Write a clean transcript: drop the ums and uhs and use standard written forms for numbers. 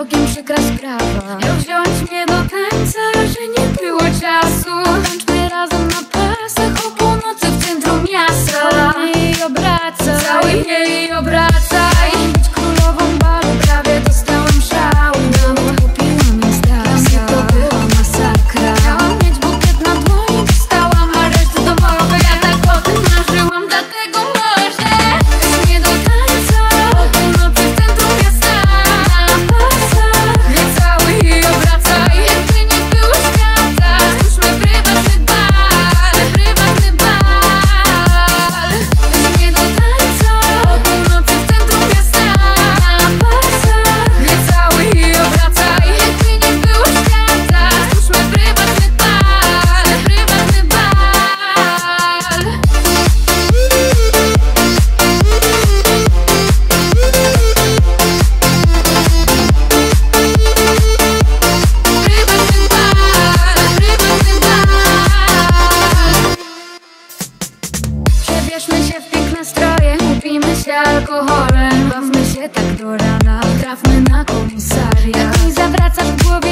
całkiem przykra sprawa. Miał wziąć mnie do tańca, że nie było czasu. Tańczmy razem na pasach o północy w centrum miasta. Cały mnie jej obracaj. Być królową balu, prawie dostałam szału. Mama kupiła mi stasa, to była masakra. Chciałam mieć bukiet na dłoni, dostałam areszt domowy. Ja tak o tym marzyłam, dlatego może nie do tańca o północy w centrum miasta. Na pasach cały jej obracaj. Jakby nie było świata, spójrzmy prywatny bal, prywatny bal. Nie do tańca o północy w centrum miasta. Na pasach cały jej obracaj. Jakby nie było świata, spójrzmy prywatny bal, prywatny bal. Prywatny bal, prywatny bal. Przebierzmy się w piękne stroje, upijmy się alkoholem, bawmy się tak do rana, trafmy na komisariat. Jak mi zawracasz w głowie